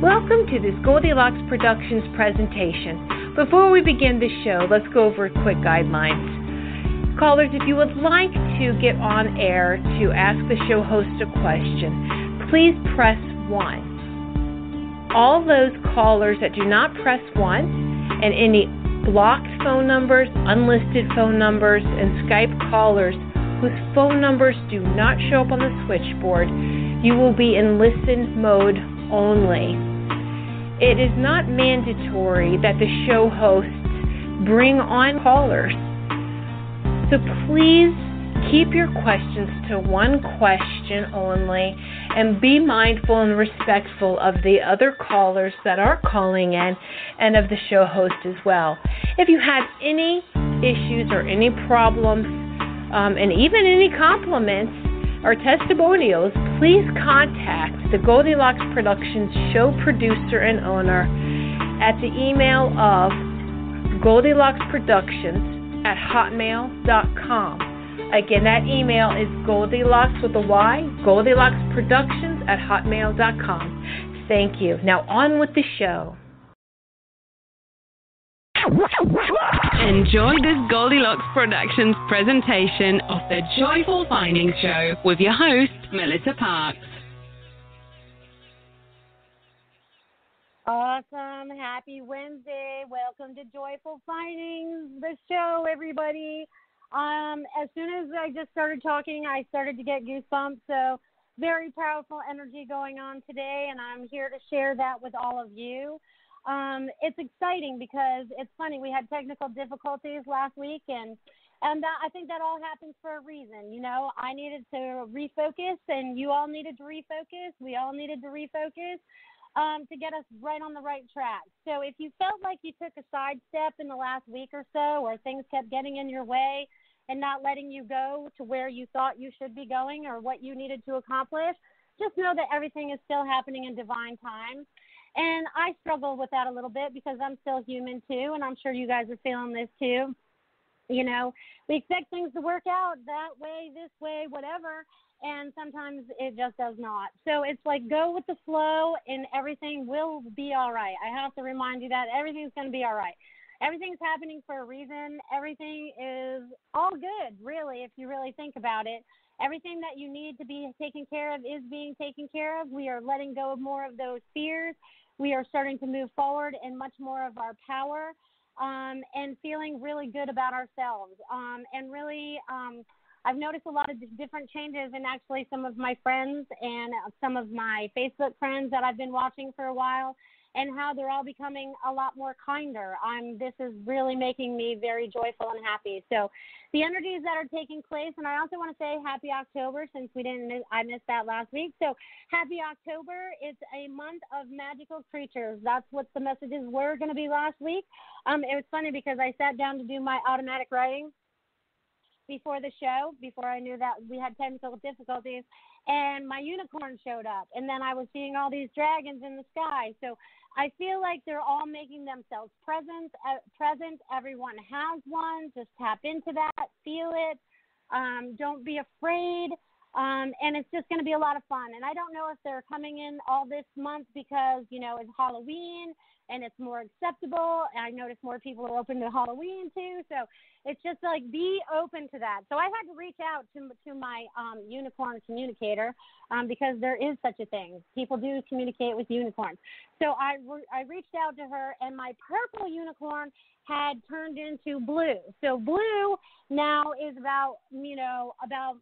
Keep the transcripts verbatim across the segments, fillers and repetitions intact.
Welcome to this Goldylocks Productions presentation. Before we begin the show, let's go over quick guidelines. Callers, if you would like to get on air to ask the show host a question, please press one. All those callers that do not press one, and any blocked phone numbers, unlisted phone numbers, and Skype callers whose phone numbers do not show up on the switchboard, you will be in listen mode only. It is not mandatory that the show hosts bring on callers. So please keep your questions to one question only and be mindful and respectful of the other callers that are calling in and of the show host as well. If you have any issues or any problems, um, and even any compliments or testimonials, please contact the Goldylocks Productions show producer and owner at the email of GoldylocksProductions at hotmail dot com. Again, that email is Goldylocks with a Y, GoldylocksProductions at hotmail dot com. Thank you. Now on with the show. Enjoy this Goldylocks Productions presentation of the Joyful Findings Show with your host, Melissa Parks. Awesome. Happy Wednesday. Welcome to Joyful Findings, the show, everybody. Um, as soon as I just started talking, I started to get goosebumps, so very powerful energy going on today, and I'm here to share that with all of you. Um, it's exciting because it's funny. We had technical difficulties last week, and, and that, I think that all happens for a reason. You know, I needed to refocus, and you all needed to refocus. We all needed to refocus um, to get us right on the right track. So if you felt like you took a sidestep in the last week or so, or things kept getting in your way, and not letting you go to where you thought you should be going or what you needed to accomplish, just know that everything is still happening in divine time. And I struggle with that a little bit because I'm still human too, and I'm sure you guys are feeling this too. You know, we expect things to work out that way, this way, whatever, and sometimes it just does not. So it's like go with the flow and everything will be all right. I have to remind you that everything's going to be all right. Everything's happening for a reason. Everything is all good, really, if you really think about it. Everything that you need to be taken care of is being taken care of. We are letting go of more of those fears. We are starting to move forward in much more of our power um, and feeling really good about ourselves. Um, and really, um, I've noticed a lot of different changes in actually some of my friends and some of my Facebook friends that I've been watching for a while, and how they're all becoming a lot more kinder. I'm, this is really making me very joyful and happy. So the energies that are taking place, and I also want to say happy October since we didn't, miss, I missed that last week. So happy October. It's a month of magical creatures. That's what the messages were going to be last week. Um, it was funny because I sat down to do my automatic writing before the show, before I knew that we had technical difficulties, and my unicorn showed up, and then I was seeing all these dragons in the sky. So I feel like they're all making themselves present. Uh, present. Everyone has one. Just tap into that. Feel it. Um, don't be afraid. Um, and it's just going to be a lot of fun. And I don't know if they're coming in all this month because, you know, it's Halloween and it's more acceptable. And I noticed more people are open to Halloween too. So it's just like be open to that. So I had to reach out to to my um, unicorn communicator um, because there is such a thing. People do communicate with unicorns. So I re- I reached out to her, and my purple unicorn had turned into blue. So blue now is about, you know, about,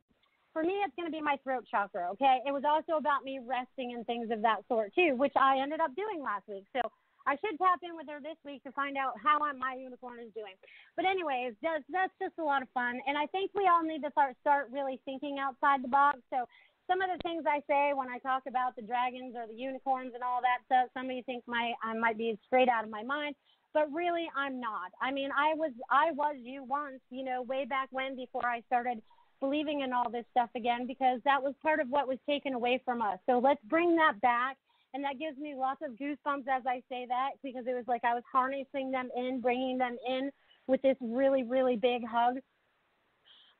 for me, it's going to be my throat chakra, okay? It was also about me resting and things of that sort, too, which I ended up doing last week. So I should tap in with her this week to find out how my unicorn is doing. But anyways, that's, that's just a lot of fun. And I think we all need to start, start really thinking outside the box. So some of the things I say when I talk about the dragons or the unicorns and all that stuff, some of you think my, I might be straight out of my mind. But really, I'm not. I mean, I was I was you once, you know, way back when, before I started believing in all this stuff again, because that was part of what was taken away from us. So let's bring that back. And that gives me lots of goosebumps as I say that, because it was like I was harnessing them in, bringing them in with this really, really big hug.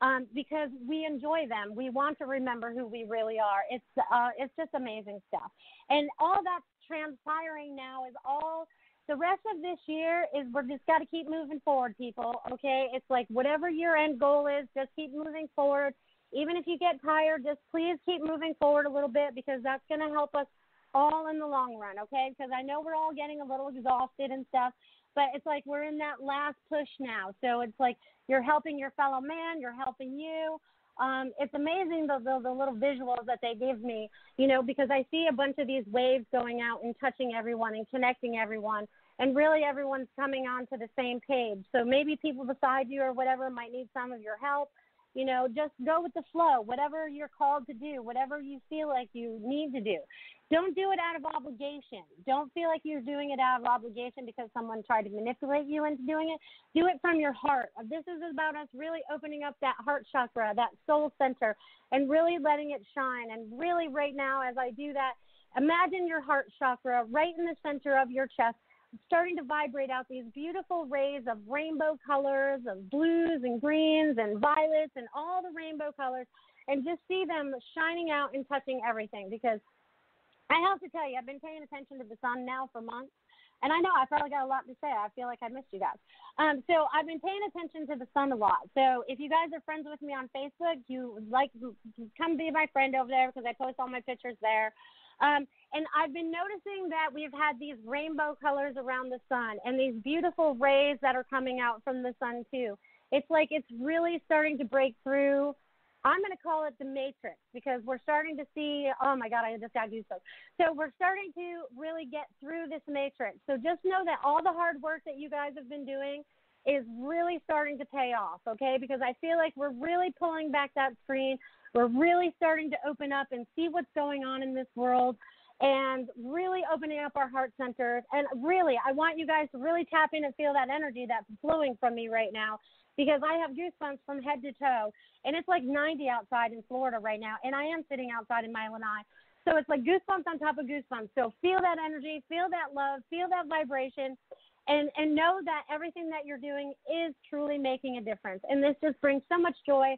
um, because we enjoy them. We want to remember who we really are. It's uh, it's just amazing stuff. And all that's transpiring now is all the rest of this year is we're just got to keep moving forward, people, okay? It's like whatever your end goal is, just keep moving forward. Even if you get tired, just please keep moving forward a little bit because that's going to help us all in the long run, okay? Because I know we're all getting a little exhausted and stuff, but it's like we're in that last push now. So it's like you're helping your fellow man, you're helping you. Um, it's amazing the, the, the little visuals that they give me, you know, because I see a bunch of these waves going out and touching everyone and connecting everyone, and really everyone's coming onto the same page. So maybe people beside you or whatever might need some of your help. You know, just go with the flow, whatever you're called to do, whatever you feel like you need to do. Don't do it out of obligation. Don't feel like you're doing it out of obligation because someone tried to manipulate you into doing it. Do it from your heart. This is about us really opening up that heart chakra, that soul center, and really letting it shine. And really right now as I do that, imagine your heart chakra right in the center of your chest, starting to vibrate out these beautiful rays of rainbow colors, of blues and greens and violets and all the rainbow colors, and just see them shining out and touching everything. Because I have to tell you, I've been paying attention to the sun now for months, and I know I probably got a lot to say. I feel like I missed you guys. Um, so I've been paying attention to the sun a lot. So if you guys are friends with me on Facebook, you like come be my friend over there because I post all my pictures there. Um, and I've been noticing that we've had these rainbow colors around the sun and these beautiful rays that are coming out from the sun too. It's like it's really starting to break through. I'm going to call it the matrix because we're starting to see, oh my God, I just got goosebumps. So we're starting to really get through this matrix. So just know that all the hard work that you guys have been doing is really starting to pay off, okay? Because I feel like we're really pulling back that screen. We're really starting to open up and see what's going on in this world and really opening up our heart centers. And really, I want you guys to really tap in and feel that energy that's flowing from me right now because I have goosebumps from head to toe. And it's like ninety outside in Florida right now, and I am sitting outside in my lanai. So it's like goosebumps on top of goosebumps. So feel that energy, feel that love, feel that vibration, and, and know that everything that you're doing is truly making a difference. And this just brings so much joy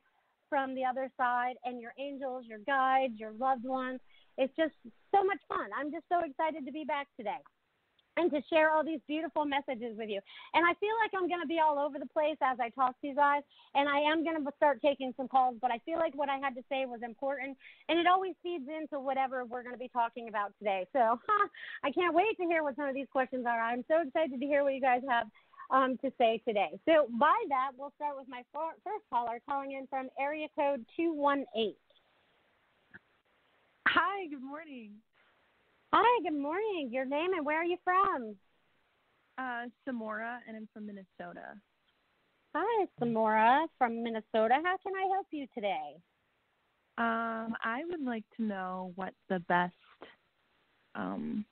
from the other side, and your angels, your guides, your loved ones. It's just so much fun. I'm just so excited to be back today and to share all these beautiful messages with you. And I feel like I'm going to be all over the place as I talk to you guys, and I am going to start taking some calls, but I feel like what I had to say was important, and it always feeds into whatever we're going to be talking about today. So huh, I can't wait to hear what some of these questions are. I'm so excited to hear what you guys have Um, to say today. So by that, we'll start with my first caller calling in from area code two one eight. Hi, good morning. Hi, good morning. Your name and where are you from? Uh, Samora, and I'm from Minnesota. Hi, Samora from Minnesota. How can I help you today? Um, I would like to know what the best um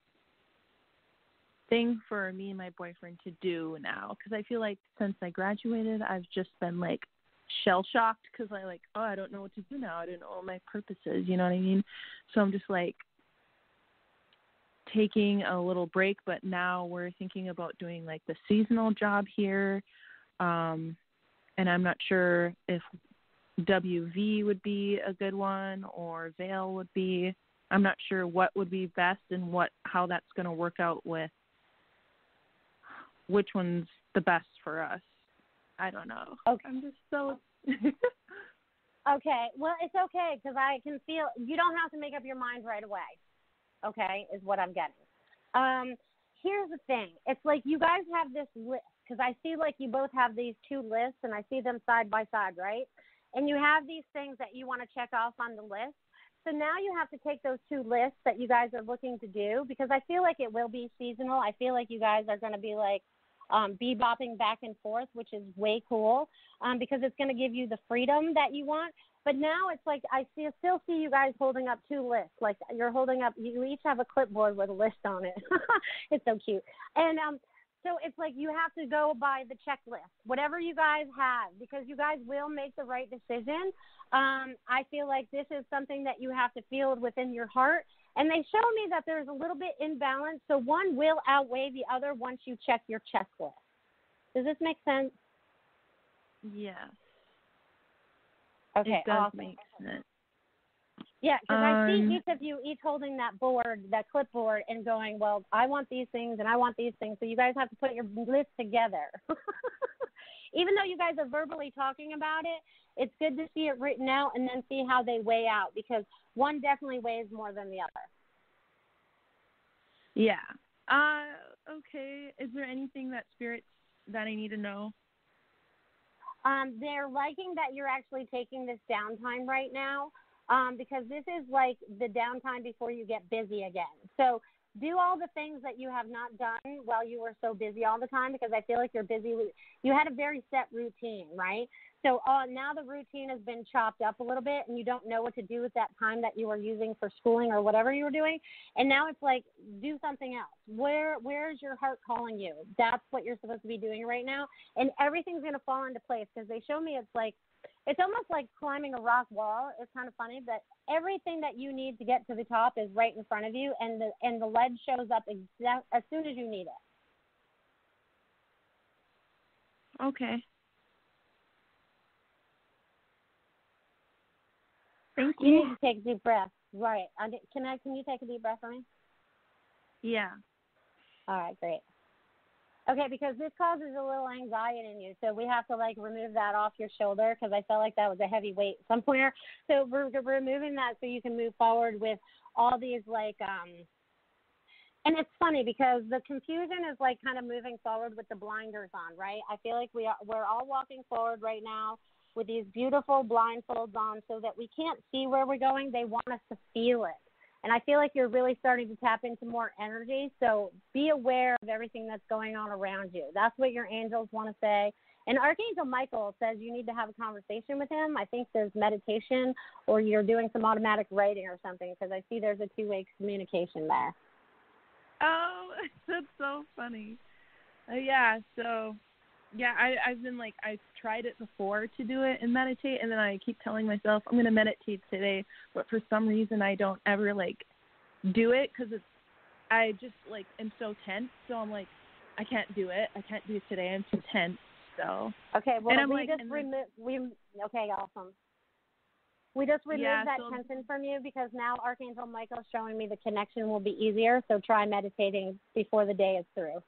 thing for me and my boyfriend to do now, because I feel like since I graduated I've just been like shell shocked because I like oh I don't know what to do now, I don't know what my purpose is, you know what I mean? So I'm just like taking a little break, but now we're thinking about doing like the seasonal job here, um and I'm not sure if W V would be a good one or Vail would be. I'm not sure what would be best and what how that's going to work out with which one's the best for us. I don't know. Okay. I'm just so... Okay. Well, it's okay because I can feel... You don't have to make up your mind right away, okay, is what I'm getting. Um, here's the thing. It's like you guys have this list because I see like you both have these two lists and I see them side by side, right? And you have these things that you want to check off on the list. So now you have to take those two lists that you guys are looking to do because I feel like it will be seasonal. I feel like you guys are going to be like um, bebopping back and forth, which is way cool um, because it's going to give you the freedom that you want. But now it's like I see, still see you guys holding up two lists. Like you're holding up, you each have a clipboard with a list on it. It's so cute. And um, so it's like you have to go by the checklist, whatever you guys have, because you guys will make the right decision. Um, I feel like this is something that you have to feel within your heart. And they show me that there's a little bit imbalance, so one will outweigh the other once you check your checklist. Does this make sense? Yes. Okay, it does awesome. Make sense. Yeah, because um, I see each of you each holding that board, that clipboard, and going, well, I want these things and I want these things. So you guys have to put your list together. Even though you guys are verbally talking about it, it's good to see it written out and then see how they weigh out, because one definitely weighs more than the other. Yeah. Uh, okay. Is there anything that spirits that I need to know? Um, they're liking that you're actually taking this downtime right now, um, because this is like the downtime before you get busy again. So do all the things that you have not done while you were so busy all the time, because I feel like you're busy. With, you had a very set routine, right? So uh, now the routine has been chopped up a little bit, and you don't know what to do with that time that you were using for schooling or whatever you were doing. And now it's like, do something else. Where Where's your heart calling you? That's what you're supposed to be doing right now. And everything's going to fall into place, because they show me it's like, it's almost like climbing a rock wall. It's kind of funny, but everything that you need to get to the top is right in front of you, and the, and the lead shows up exact, as soon as you need it. Okay. Thank you. You need to take a deep breath. Right. Can I? Can you take a deep breath for me? Yeah. All right, great. Okay, because this causes a little anxiety in you, so we have to, like, remove that off your shoulder, because I felt like that was a heavy weight somewhere. So we're, we're removing that so you can move forward with all these, like, um, and it's funny because the confusion is, like, kind of moving forward with the blinders on, right? I feel like we are, we're all walking forward right now with these beautiful blindfolds on so that we can't see where we're going. They want us to feel it. And I feel like you're really starting to tap into more energy. So be aware of everything that's going on around you. That's what your angels want to say. And Archangel Michael says you need to have a conversation with him. I think there's meditation or you're doing some automatic writing or something, because I see there's a two-way communication there. Oh, that's so funny. Uh, yeah, so, yeah, I, I've been like, I've tried it before to do it and meditate, and then I keep telling myself I'm going to meditate today, but for some reason I don't ever like do it, because it's, I just like am so tense, so I'm like, I can't do it, I can't do it today, I'm too tense. So okay, well, we like, just remove we okay, awesome. We just removed yeah, that so tension from you, because now Archangel Michael's showing me the connection will be easier. So try meditating before the day is through.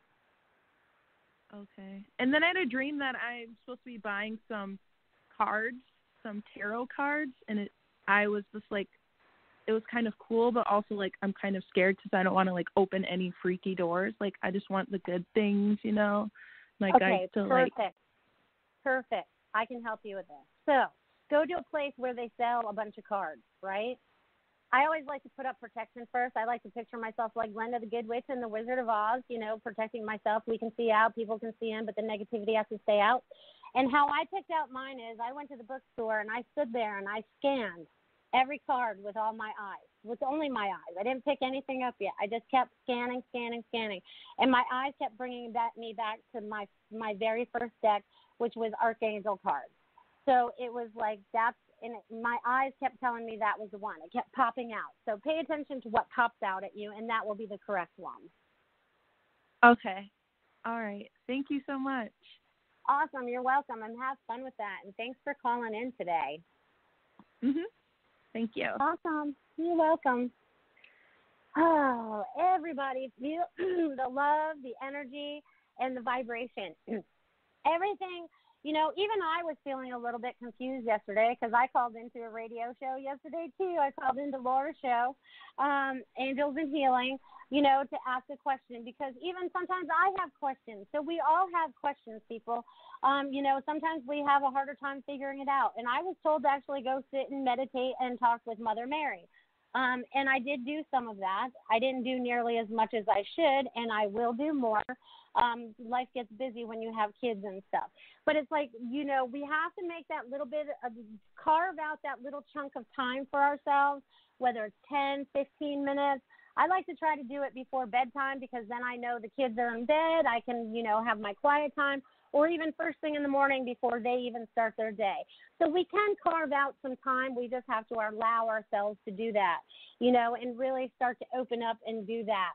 Okay. And then I had a dream that I'm supposed to be buying some cards, some tarot cards, and it, I was just like, it was kind of cool, but also like I'm kind of scared because I don't want to like open any freaky doors. Like I just want the good things, you know. Like okay, I to, perfect. Like... Perfect. I can help you with this. So go to a place where they sell a bunch of cards, right? I always like to put up protection first. I like to picture myself like Glenda the Good Witch in the Wizard of Oz, you know, protecting myself. We can see out, people can see in, but the negativity has to stay out. And how I picked out mine is I went to the bookstore and I stood there and I scanned every card with all my eyes, with only my eyes. I didn't pick anything up yet. I just kept scanning, scanning, scanning. And my eyes kept bringing back, me back to my, my very first deck, which was Archangel cards. So it was like that's, and my eyes kept telling me that was the one. It kept popping out. So pay attention to what pops out at you, and that will be the correct one. Okay. All right. Thank you so much. Awesome. You're welcome. And have fun with that. And thanks for calling in today. Mm-hmm. Thank you. Awesome. You're welcome. Oh, everybody, feel the love, the energy, and the vibration. Everything. You know, even I was feeling a little bit confused yesterday, because I called into a radio show yesterday, too. I called into Laura's show, um, Angels and Healing, you know, to ask a question, because even sometimes I have questions. So we all have questions, people. Um, you know, sometimes we have a harder time figuring it out. And I was told to actually go sit and meditate and talk with Mother Mary. Um, and I did do some of that. I didn't do nearly as much as I should, and I will do more. Um, life gets busy when you have kids and stuff. But it's like, you know, we have to make that little bit of, carve out that little chunk of time for ourselves, whether it's ten, fifteen minutes. I like to try to do it before bedtime, because then I know the kids are in bed. I can, you know, have my quiet time, or even first thing in the morning before they even start their day. So we can carve out some time. We just have to allow ourselves to do that, you know, and really start to open up and do that.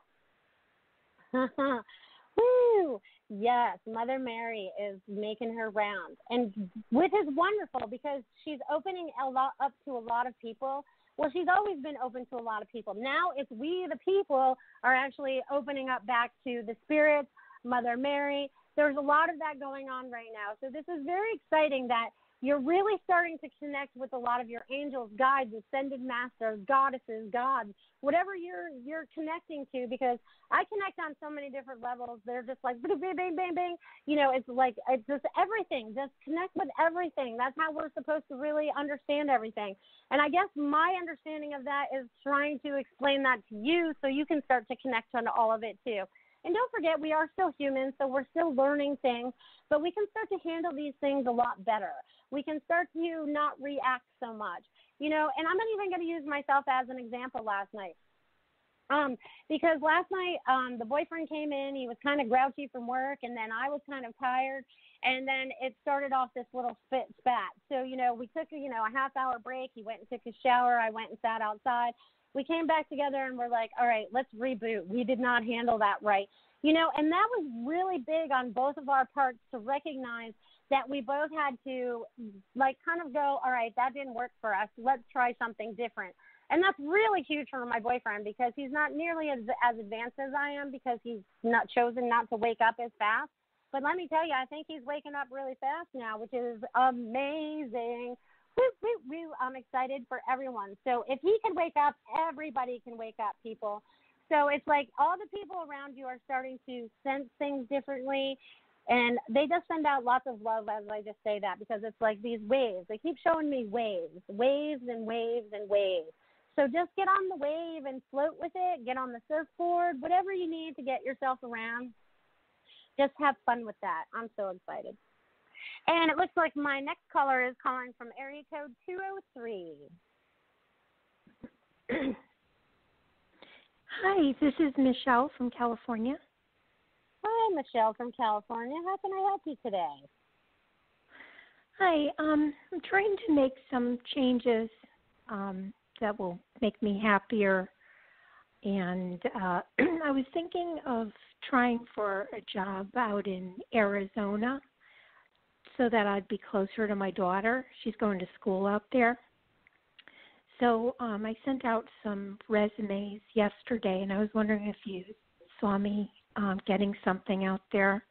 Woo! Yes, Mother Mary is making her round, and which is wonderful because she's opening a lot up to a lot of people. Well, she's always been open to a lot of people. Now it's we, the people, are actually opening up back to the spirits, Mother Mary. There's a lot of that going on right now. So this is very exciting that you're really starting to connect with a lot of your angels, guides, ascended masters, goddesses, gods, whatever you're you're connecting to, because I connect on so many different levels. They're just like, bang, bang, bang, bang. You know, it's like, it's just everything. Just connect with everything. That's how we're supposed to really understand everything. And I guess my understanding of that is trying to explain that to you so you can start to connect on all of it too. And don't forget, we are still humans, so we're still learning things, but we can start to handle these things a lot better. We can start to not react so much, you know, and I'm not even going to use myself as an example last night. Um, because last night, um, the boyfriend came in, he was kind of grouchy from work, and then I was kind of tired, and then it started off this little spit spat. So, you know, we took, you know, a half hour break. He went and took a shower. I went and sat outside. We came back together and we're like, all right, let's reboot. We did not handle that right. You know, and that was really big on both of our parts to recognize that we both had to, like, kind of go, all right, that didn't work for us. Let's try something different. And that's really huge for my boyfriend because he's not nearly as, as advanced as I am because he's not chosen not to wake up as fast. But let me tell you, I think he's waking up really fast now, which is amazing. I'm excited for everyone. So if he can wake up, everybody can wake up, people. So it's like all the people around you are starting to sense things differently, and they just send out lots of love as I just say that because it's like these waves. They keep showing me waves, waves and waves and waves. So just get on the wave and float with it, get on the surfboard, whatever you need to get yourself around. Just have fun with that. I'm so excited. And it looks like my next caller is calling from area code two oh three. Hi, this is Michelle from California. Hi, Michelle from California. How can I help you today? Hi, um, I'm trying to make some changes um, that will make me happier. And uh, I was thinking of trying for a job out in Arizona, so that I'd be closer to my daughter. She's going to school out there. So um, I sent out some resumes yesterday, and I was wondering if you saw me um, getting something out there.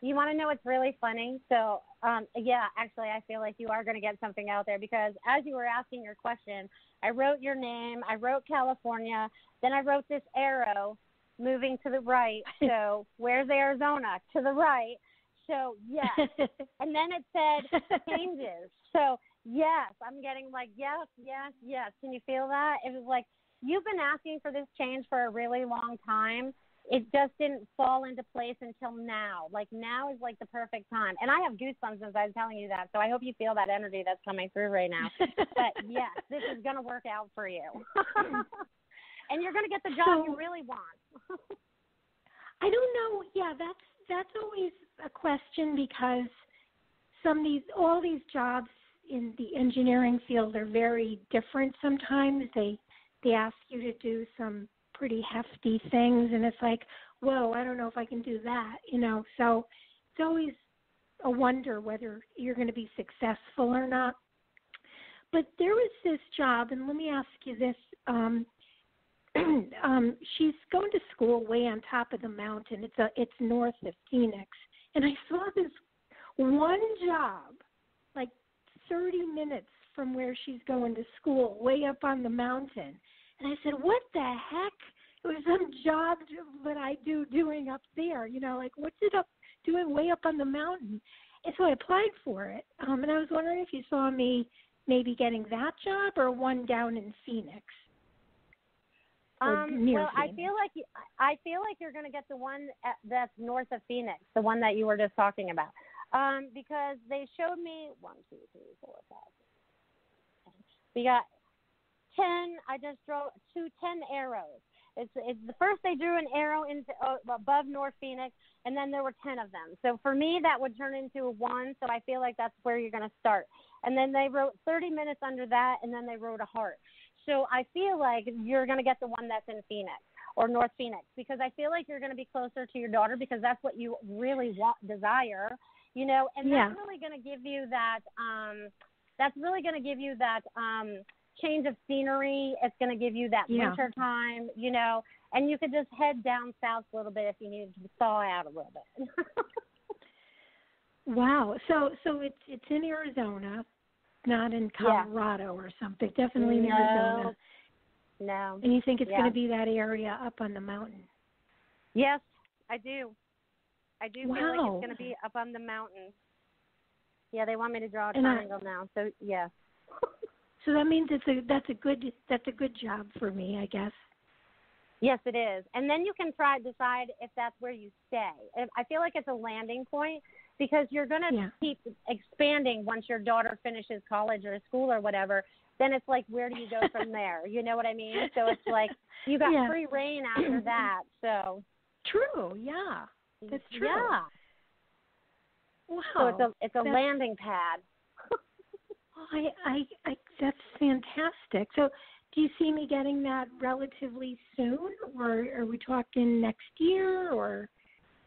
You want to know what's really funny? So, um, yeah, actually, I feel like you are going to get something out there because as you were asking your question, I wrote your name, I wrote California, then I wrote this arrow moving to the right. So where's Arizona? To the right. So, yes. And then it said changes. So, yes, I'm getting like, yes, yes, yes. Can you feel that? It was like, you've been asking for this change for a really long time. It just didn't fall into place until now. Like, now is like the perfect time. And I have goosebumps since I was telling you that. So I hope you feel that energy that's coming through right now. But, yes, this is going to work out for you. And you're going to get the job so, you really want. I don't know. Yeah, that's. That's always a question because some of these, all these jobs in the engineering field are very different sometimes. They they ask you to do some pretty hefty things, and it's like, whoa, I don't know if I can do that, you know. So it's always a wonder whether you're going to be successful or not. But there was this job, and let me ask you this. Um, Um, she's going to school way on top of the mountain. It's a, it's north of Phoenix. And I saw this one job, like thirty minutes from where she's going to school, way up on the mountain. And I said, what the heck? It was some job that I do doing up there. You know, like what's it up doing way up on the mountain? And so I applied for it. Um, and I was wondering if you saw me maybe getting that job or one down in Phoenix. Um, well, I feel like you, I feel like you're going to get the one at, that's north of Phoenix, the one that you were just talking about, um, because they showed me one, two, three, four, five, six, seven. We got ten. I just drew two ten arrows. It's it's the first they drew an arrow into uh, above North Phoenix, and then there were ten of them. So for me, that would turn into a one. So I feel like that's where you're going to start. And then they wrote thirty minutes under that, and then they wrote a heart. So I feel like you're going to get the one that's in Phoenix. or North Phoenix, because I feel like you're going to be closer to your daughter because that's what you really want, desire, you know, and yeah. that's really going to give you that, um, that's really going to give you that um, change of scenery. It's going to give you that yeah. winter time, you know, and you could just head down south a little bit if you needed to thaw out a little bit. Wow. So, so it's, it's in Arizona, not in Colorado yeah. or something. Definitely in no. Arizona. No. And you think it's yeah. going to be that area up on the mountain? Yes, I do. I do wow. feel like it's going to be up on the mountain. Yeah, they want me to draw a and triangle I, now. So yeah. So that means it's a that's a good that's a good job for me, I guess. Yes, it is. And then you can try decide if that's where you stay. I feel like it's a landing point because you're going to yeah. keep expanding once your daughter finishes college or school or whatever. Then it's like, where do you go from there? You know what I mean? So it's like you got yeah. free reign after that. So true, yeah, that's true. Yeah. Wow, so it's a it's a that's, landing pad. I, I I that's fantastic. So, do you see me getting that relatively soon, or are we talking next year? Or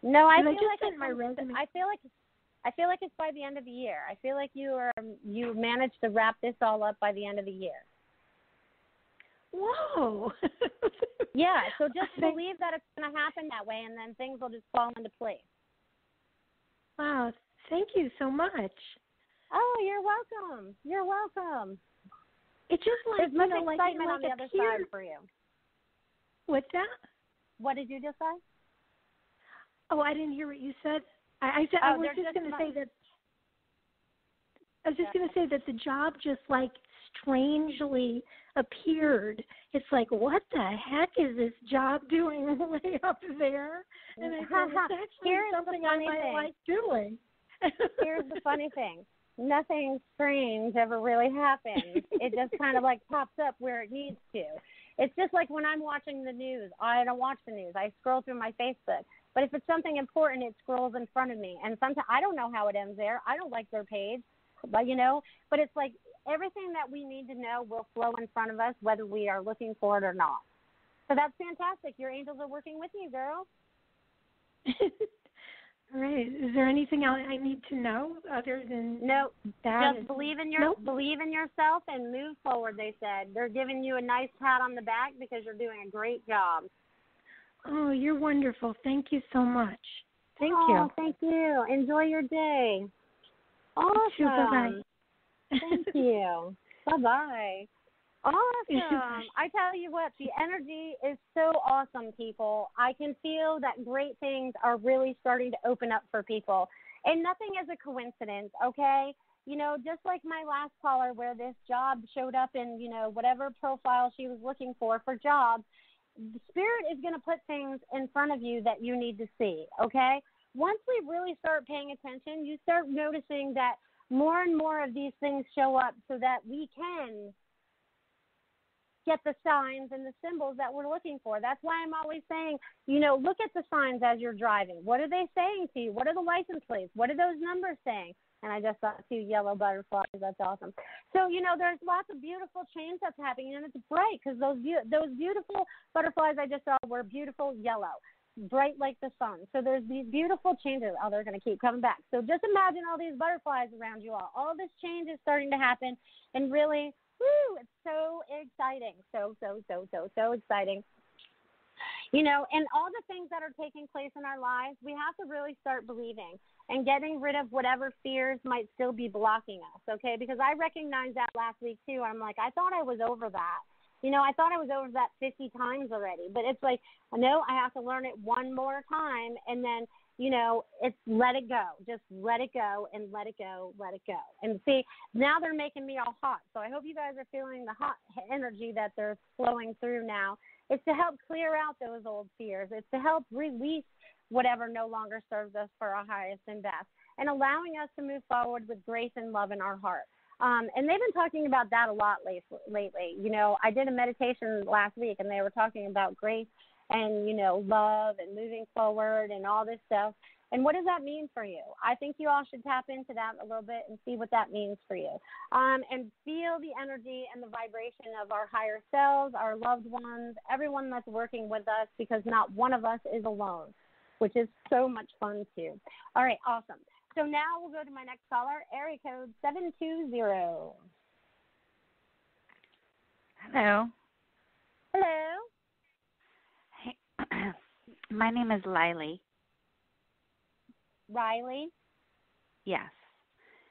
no, I feel I like my resume. I feel like. I feel like it's by the end of the year. I feel like you are you managed to wrap this all up by the end of the year. Whoa. Yeah, so just believe that it's going to happen that way, and then things will just fall into place. Wow, thank you so much. Oh, you're welcome. You're welcome. It's just like, there's much know, excitement like on the other side for you. What's that? What did you just say? Oh, I didn't hear what you said. I, I, I oh, was just going to say that. I was just yeah. going to say that the job just like strangely appeared. It's like, what the heck is this job doing way up there? And I thought, it's actually Here's something I might thing. like doing. Here's the funny thing: nothing strange ever really happens. It just kind of like pops up where it needs to. It's just like when I'm watching the news. I don't watch the news. I scroll through my Facebook. But if it's something important, it scrolls in front of me. And sometimes I don't know how it ends there. I don't like their page, but you know, but it's like everything that we need to know will flow in front of us, whether we are looking for it or not. So that's fantastic. Your angels are working with you, girl. All right. Is there anything else I need to know other than no, that? Just believe in your nope. believe in yourself and move forward, they said. They're giving you a nice pat on the back because you're doing a great job. Oh, you're wonderful. Thank you so much. Thank oh, you. Thank you. Enjoy your day. Awesome. Bye-bye. Thank you. Bye-bye. Awesome. I tell you what, the energy is so awesome, people. I can feel that great things are really starting to open up for people. And nothing is a coincidence, okay? You know, just like my last caller where this job showed up in, you know, whatever profile she was looking for for jobs, the spirit is going to put things in front of you that you need to see, okay? Once we really start paying attention, you start noticing that more and more of these things show up so that we can get the signs and the symbols that we're looking for. That's why I'm always saying, you know, look at the signs as you're driving. What are they saying to you? What are the license plates? What are those numbers saying? And I just saw two yellow butterflies. That's awesome. So, you know, there's lots of beautiful change that's happening, and it's bright because those be- those beautiful butterflies I just saw were beautiful yellow, bright like the sun. So there's these beautiful changes. Oh, they're going to keep coming back. So just imagine all these butterflies around you all. All this change is starting to happen, and really, woo, it's so exciting. So, so, so, so, so exciting. You know, and all the things that are taking place in our lives, we have to really start believing and getting rid of whatever fears might still be blocking us, okay? Because I recognized that last week, too. I'm like, I thought I was over that. You know, I thought I was over that fifty times already. But it's like, no, I have to learn it one more time. And then, you know, it's let it go. Just let it go and let it go, let it go. And see, now they're making me all hot. So I hope you guys are feeling the hot energy that they're flowing through now. It's to help clear out those old fears. It's to help release whatever no longer serves us for our highest and best, and allowing us to move forward with grace and love in our heart. Um, and they've been talking about that a lot lately. You know, I did a meditation last week, and they were talking about grace and, you know, love and moving forward and all this stuff. And what does that mean for you? I think you all should tap into that a little bit and see what that means for you. Um, and feel the energy and the vibration of our higher selves, our loved ones, everyone that's working with us, because not one of us is alone, which is so much fun too. All right, awesome. So now we'll go to my next caller, area code seven two zero. Hello. Hello. Hey. My name is Liley. Riley? Yes.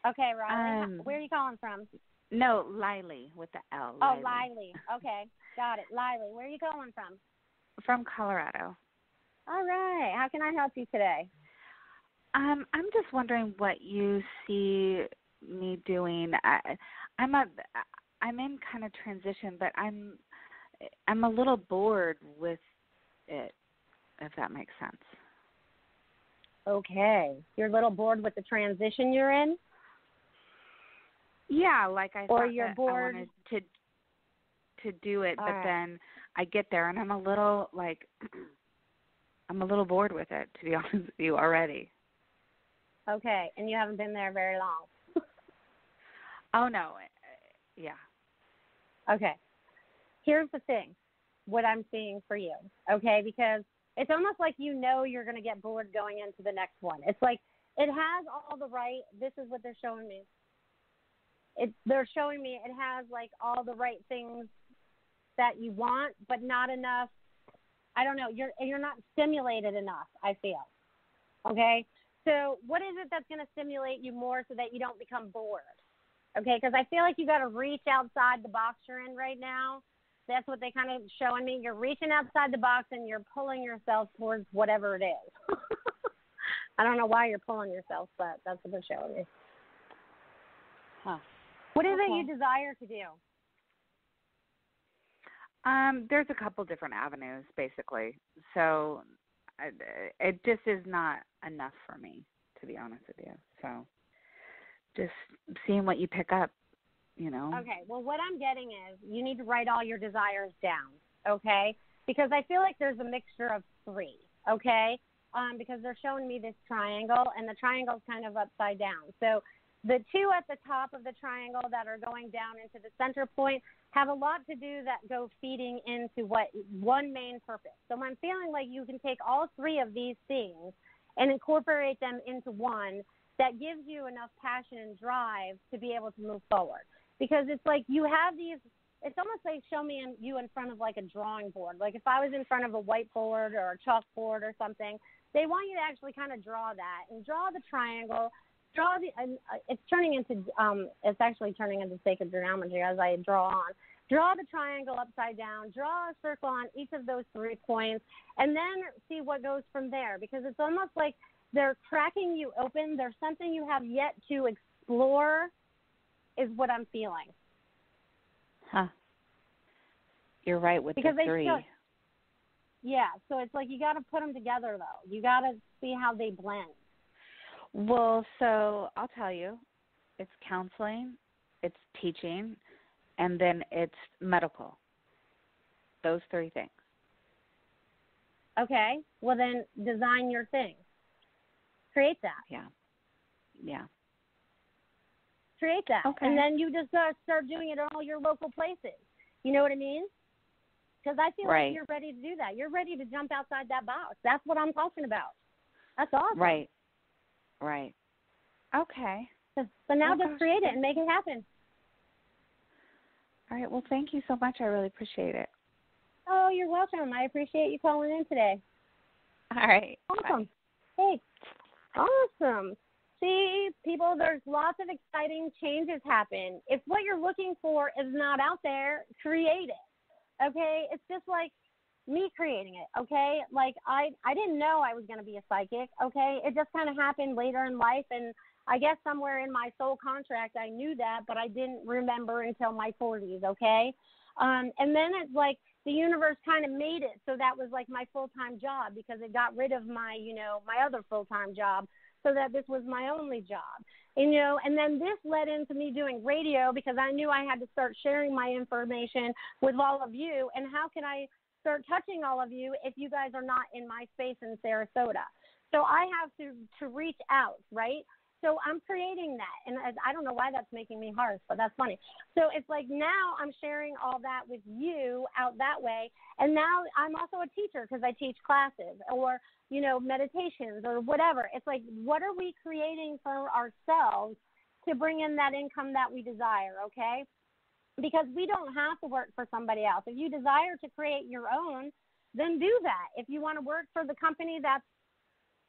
Okay, Riley. Um, Where are you calling from? No, Liley with the L. Oh, Liley. Liley. Okay, got it. Liley, where are you calling from? From Colorado. All right. How can I help you today? Um, I'm just wondering what you see me doing. I, I'm a, I'm in kind of transition, but I'm, I'm a little bored with it, if that makes sense. Okay. You're a little bored with the transition you're in? Yeah, like I or thought you're that bored. I wanted to, to do it, All but right. then I get there and I'm a little, like, I'm a little bored with it, to be honest with you, already. Okay, and you haven't been there very long. Oh, no. Yeah. Okay. Here's the thing, what I'm seeing for you, okay, because it's almost like you know you're going to get bored going into the next one. It's like it has all the right – this is what they're showing me. It, they're showing me it has, like, all the right things that you want, but not enough – I don't know. You're, you're not stimulated enough, I feel, okay? So what is it that's going to stimulate you more so that you don't become bored, okay? Because I feel like you got to reach outside the box you're in right now. That's what they kind of showing me. You're reaching outside the box and you're pulling yourself towards whatever it is. I don't know why you're pulling yourself, but that's what they're showing me. Huh. What is okay. it you desire to do? Um, there's a couple different avenues, basically. So I, it just is not enough for me, to be honest with you. So just seeing what you pick up. You know. Okay, well, what I'm getting is you need to write all your desires down, okay? Because I feel like there's a mixture of three, okay? Um, because they're showing me this triangle, and the triangle's kind of upside down. So the two at the top of the triangle that are going down into the center point have a lot to do that go feeding into what one main purpose. So I'm feeling like you can take all three of these things and incorporate them into one that gives you enough passion and drive to be able to move forward. Because it's like you have these, it's almost like show me in, you in front of like a drawing board. Like if I was in front of a whiteboard or a chalkboard or something, they want you to actually kind of draw that and draw the triangle, draw the, uh, it's turning into, um, it's actually turning into sacred geometry as I draw on. Draw the triangle upside down, draw a circle on each of those three points, and then see what goes from there. Because it's almost like they're cracking you open. There's something you have yet to explore is what I'm feeling. Huh. You're right with because the three. Still, yeah, so it's like you got to put them together, though. You got to see how they blend. Well, so I'll tell you, it's counseling, it's teaching, and then it's medical. Those three things. Okay. Well, then design your thing. Create that. Yeah. Yeah. Create that. Okay. And then you just uh, start doing it in all your local places. You know what I mean? Because I feel right. like you're ready to do that. You're ready to jump outside that box. That's what I'm talking about. That's awesome. Right. Right. Okay. So, so now oh, just create gosh. it and make it happen. All right. Well, thank you so much. I really appreciate it. Oh, you're welcome. I appreciate you calling in today. All right. Awesome. Bye. Hey. Awesome. See, people, there's lots of exciting changes happen. If what you're looking for is not out there, create it, okay? It's just like me creating it, okay? Like I, I didn't know I was going to be a psychic, okay? It just kind of happened later in life, and I guess somewhere in my soul contract I knew that, but I didn't remember until my forties, okay? Um, and then it's like the universe kind of made it so that was like my full-time job because it got rid of my, you know, my other full-time job so that this was my only job, and, you know, and then this led into me doing radio because I knew I had to start sharing my information with all of you, and how can I start touching all of you if you guys are not in my space in Sarasota? So I have to, to reach out, right? So I'm creating that, and I don't know why that's making me harsh, but that's funny. So it's like now I'm sharing all that with you out that way, and now I'm also a teacher because I teach classes or, you know, meditations or whatever. It's like, what are we creating for ourselves to bring in that income that we desire, okay? Because we don't have to work for somebody else. If you desire to create your own, then do that. If you want to work for the company that's,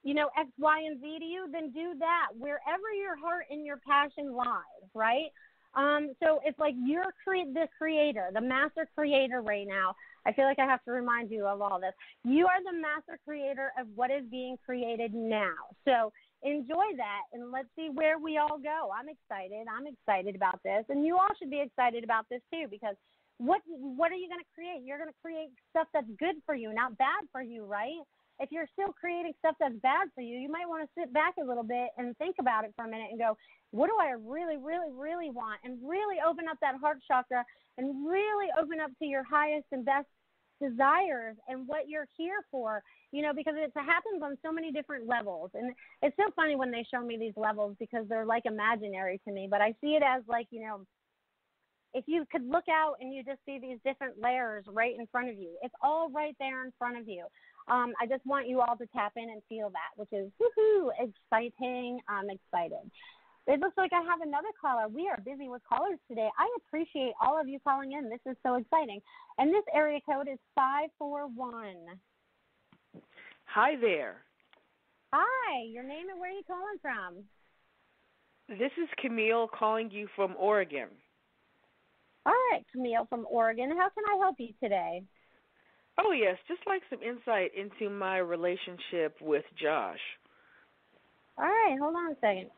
you know, X, Y, and Z to you, then do that. Wherever your heart and your passion lies, right? Um, so it's like you're cre- the creator, the master creator right now. I feel like I have to remind you of all this. You are the master creator of what is being created now. So enjoy that, and let's see where we all go. I'm excited. I'm excited about this. And you all should be excited about this too, because what what are you going to create? You're going to create stuff that's good for you, not bad for you, right? If you're still creating stuff that's bad for you, you might want to sit back a little bit and think about it for a minute and go, what do I really, really, really want? And really open up that heart chakra and really open up to your highest and best desires and what you're here for, you know, because it happens on so many different levels. And it's so funny when they show me these levels because they're like imaginary to me, but I see it as like, you know, if you could look out and you just see these different layers right in front of you, it's all right there in front of you. Um, I just want you all to tap in and feel that, which is woohoo, exciting. I'm excited. It looks like I have another caller. We are busy with callers today. I appreciate all of you calling in. This is so exciting. And this area code is five four one. Hi there. Hi. Your name and where are you calling from? This is Camille calling you from Oregon. All right, Camille from Oregon. How can I help you today? Oh, yes, just like some insight into my relationship with Josh. All right, hold on a second.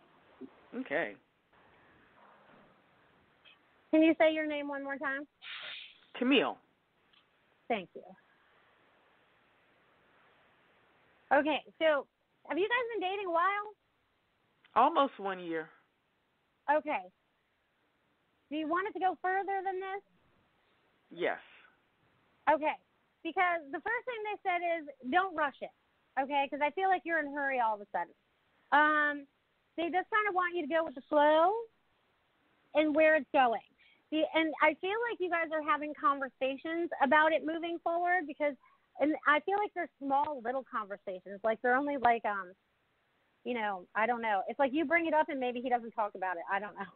Okay. Can you say your name one more time? Camille. Thank you. Okay, so have you guys been dating a while? Almost one year. Okay. Do you want it to go further than this? Yes. Okay. Because the first thing they said is don't rush it, okay, because I feel like you're in a hurry all of a sudden. Um, they just kind of want you to go with the flow and where it's going. The, and I feel like you guys are having conversations about it moving forward because and I feel like they're small little conversations. Like they're only like, um, you know, I don't know. It's like you bring it up and maybe he doesn't talk about it. I don't know.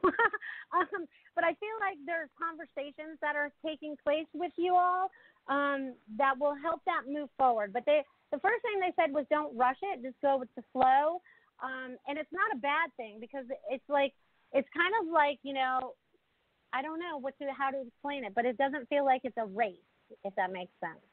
um, but I feel like there's conversations that are taking place with you all. Um, that will help that move forward. But they, the first thing they said was don't rush it, just go with the flow. Um, and it's not a bad thing because it's like, it's kind of like, you know, I don't know what to, how to explain it, but it doesn't feel like it's a race, if that makes sense.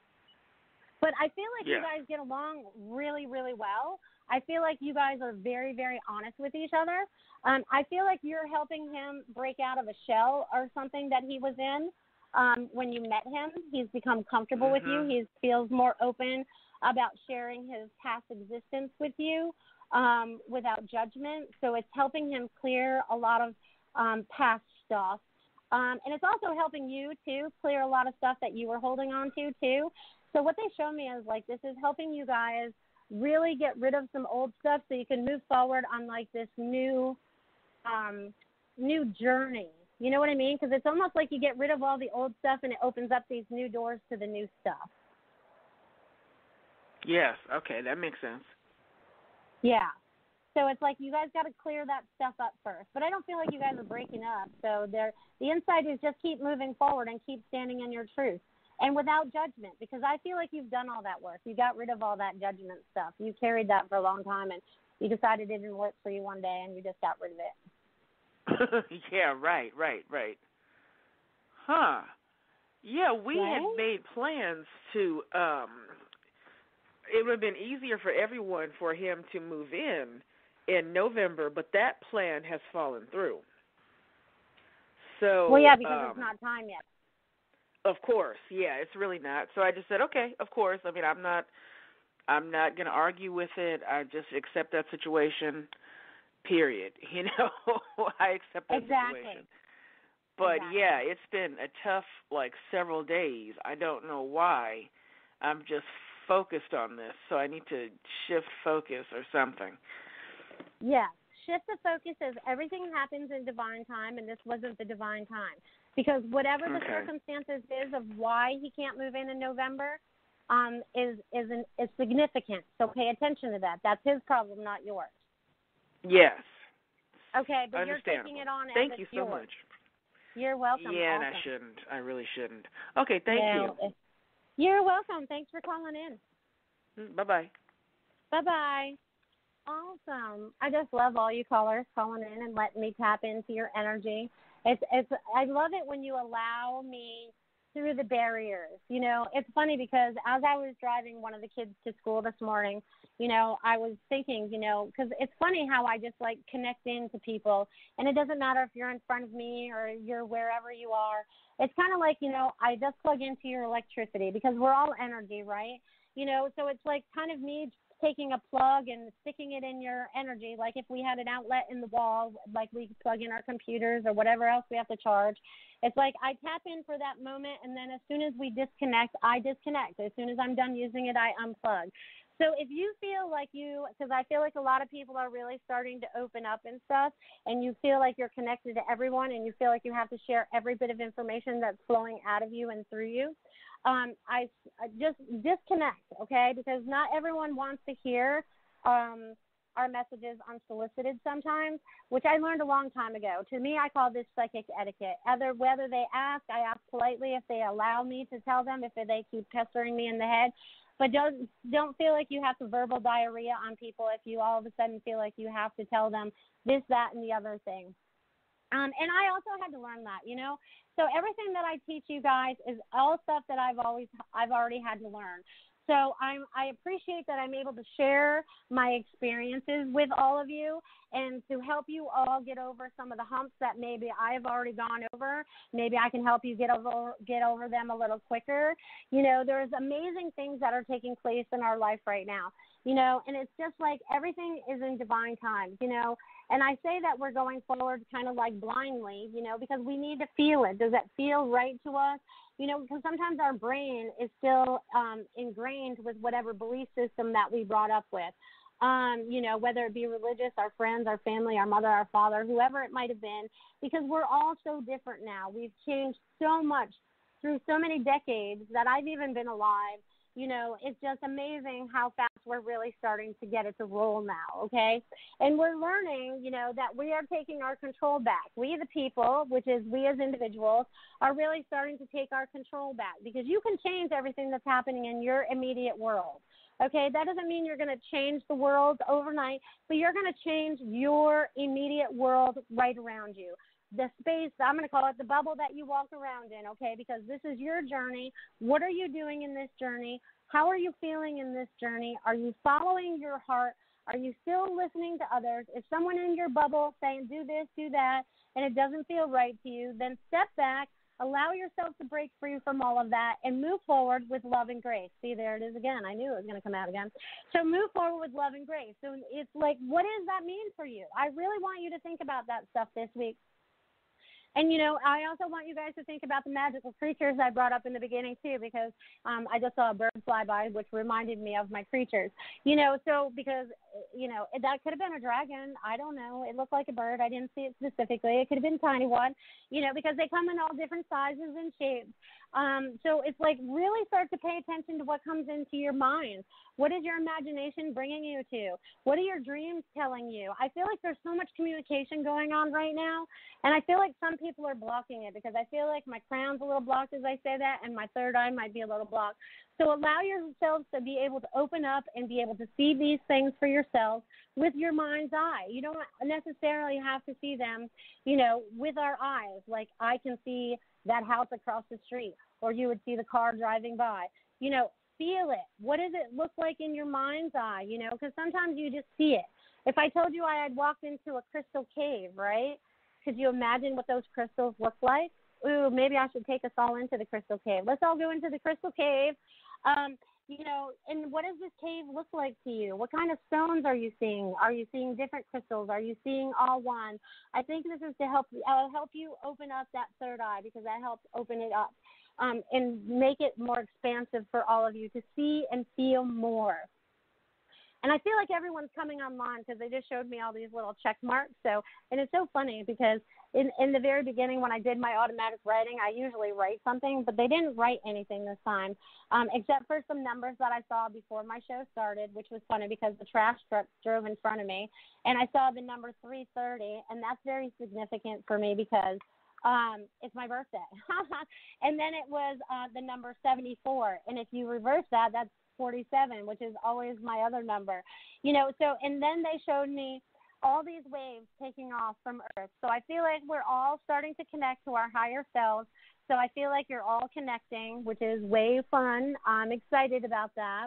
But I feel like yeah. you guys get along really, really well. I feel like you guys are very, very honest with each other. Um, I feel like you're helping him break out of a shell or something that he was in. Um, when you met him, he's become comfortable mm-hmm. with you. He feels more open about sharing his past existence with you um, without judgment. So it's helping him clear a lot of um, past stuff. Um, and it's also helping you, too, clear a lot of stuff that you were holding on to, too. So what they show me is, like, this is helping you guys really get rid of some old stuff so you can move forward on, like, this new, um, new journey. You know what I mean? Because it's almost like you get rid of all the old stuff and it opens up these new doors to the new stuff. Yes. Okay. That makes sense. Yeah. So it's like you guys got to clear that stuff up first. But I don't feel like you guys are breaking up. So there, the insight is just keep moving forward and keep standing in your truth and without judgment because I feel like you've done all that work. You got rid of all that judgment stuff. You carried that for a long time and you decided it didn't work for you one day and you just got rid of it. yeah, right, right, right. Huh. Yeah, we yeah. had made plans to, um, it would have been easier for everyone for him to move in in November, but that plan has fallen through. So, well, yeah, because um, it's not time yet. Of course, yeah, it's really not. So I just said, okay, of course. I mean, I'm not, I'm not going to argue with it. I just accept that situation. Period. You know, I accept that exactly. situation. But exactly. yeah, it's been a tough like several days. I don't know why. I'm just focused on this, so I need to shift focus or something. Yeah, shift the focus as everything happens in divine time, and this wasn't the divine time. Because whatever the okay. circumstances is of why he can't move in in November um, is is, an, is significant. So pay attention to that. That's his problem, not yours. Yes. Okay, but you're taking it on as Thank you so yours. much. You're welcome. Yeah, awesome. and I shouldn't. I really shouldn't. Okay, thank well, you. You're welcome. Thanks for calling in. Bye-bye. Bye-bye. Awesome. I just love all you callers calling in and letting me tap into your energy. It's, it's, I love it when you allow me through the barriers. You know, it's funny because as I was driving one of the kids to school this morning, you know, I was thinking, you know, because it's funny how I just like connect into people, and it doesn't matter if you're in front of me or you're wherever you are. It's kind of like, you know, I just plug into your electricity because we're all energy, right? You know, so it's like kind of me taking a plug and sticking it in your energy, like if we had an outlet in the wall, like we plug in our computers or whatever else we have to charge. It's like I tap in for that moment, and then as soon as we disconnect, I disconnect. As soon as I'm done using it, I unplug. So if you feel like you, because I feel like a lot of people are really starting to open up and stuff, and you feel like you're connected to everyone, and you feel like you have to share every bit of information that's flowing out of you and through you, Um, I, I just disconnect, okay, because not everyone wants to hear um, our messages unsolicited sometimes, which I learned a long time ago. To me, I call this psychic etiquette. Either, whether they ask, I ask politely if they allow me to tell them, if they keep pestering me in the head. But don't, don't feel like you have to verbal diarrhea on people if you all of a sudden feel like you have to tell them this, that, and the other thing. Um, and I also had to learn that, you know. So everything that I teach you guys is all stuff that I've always I've already had to learn. So I'm, I appreciate that I'm able to share my experiences with all of you and to help you all get over some of the humps that maybe I've already gone over. Maybe I can help you get over, get over them a little quicker. You know, there's amazing things that are taking place in our life right now, you know, and it's just like everything is in divine time, you know. And I say that we're going forward kind of like blindly, you know, because we need to feel it. Does that feel right to us? You know, because sometimes our brain is still um, ingrained with whatever belief system that we brought up with, um, you know, whether it be religious, our friends, our family, our mother, our father, whoever it might have been, because we're all so different now. We've changed so much through so many decades that I've even been alive. You know, it's just amazing how fast we're really starting to get it to roll now, okay? And we're learning, you know, that we are taking our control back. We, the people, which is we as individuals, are really starting to take our control back because you can change everything that's happening in your immediate world, okay? That doesn't mean you're going to change the world overnight, but you're going to change your immediate world right around you. The space, I'm going to call it the bubble that you walk around in, okay, because this is your journey. What are you doing in this journey? How are you feeling in this journey? Are you following your heart? Are you still listening to others? If someone in your bubble saying do this, do that, and it doesn't feel right to you, then step back, allow yourself to break free from all of that, and move forward with love and grace. See, there it is again. I knew it was going to come out again. So move forward with love and grace. So it's like, what does that mean for you? I really want you to think about that stuff this week. And, you know, I also want you guys to think about the magical creatures I brought up in the beginning, too, because um, I just saw a bird fly by, which reminded me of my creatures. You know, so because, you know, that could have been a dragon. I don't know. It looked like a bird. I didn't see it specifically. It could have been a tiny one, you know, because they come in all different sizes and shapes. Um, so it's like really start to pay attention to what comes into your mind. What is your imagination bringing you to? What are your dreams telling you? I feel like there's so much communication going on right now, and I feel like some people are blocking it because I feel like my crown's a little blocked as I say that, and my third eye might be a little blocked. So allow yourselves to be able to open up and be able to see these things for yourself with your mind's eye. You don't necessarily have to see them, you know, with our eyes. Like I can see that house across the street, or you would see the car driving by. You know, feel it. What does it look like in your mind's eye, you know, because sometimes you just see it. If I told you I had walked into a crystal cave, right, could you imagine what those crystals look like? Ooh, maybe I should take us all into the crystal cave. Let's all go into the crystal cave. Um, you know, and what does this cave look like to you? What kind of stones are you seeing? Are you seeing different crystals? Are you seeing all one? I think this is to help, I'll help you open up that third eye because that helps open it up. um, and make it more expansive for all of you to see and feel more. And I feel like everyone's coming online because they just showed me all these little check marks. So, and it's so funny because in, in the very beginning when I did my automatic writing, I usually write something, but they didn't write anything this time, um, except for some numbers that I saw before my show started, which was funny because the trash truck drove in front of me, and I saw the number three thirty, and that's very significant for me because um, it's my birthday. And then it was uh, the number seventy-four, and if you reverse that, that's forty-seven, which is always my other number, you know. So, and then they showed me all these waves taking off from Earth. So I feel like we're all starting to connect to our higher selves. So I feel like you're all connecting, which is way fun. I'm excited about that.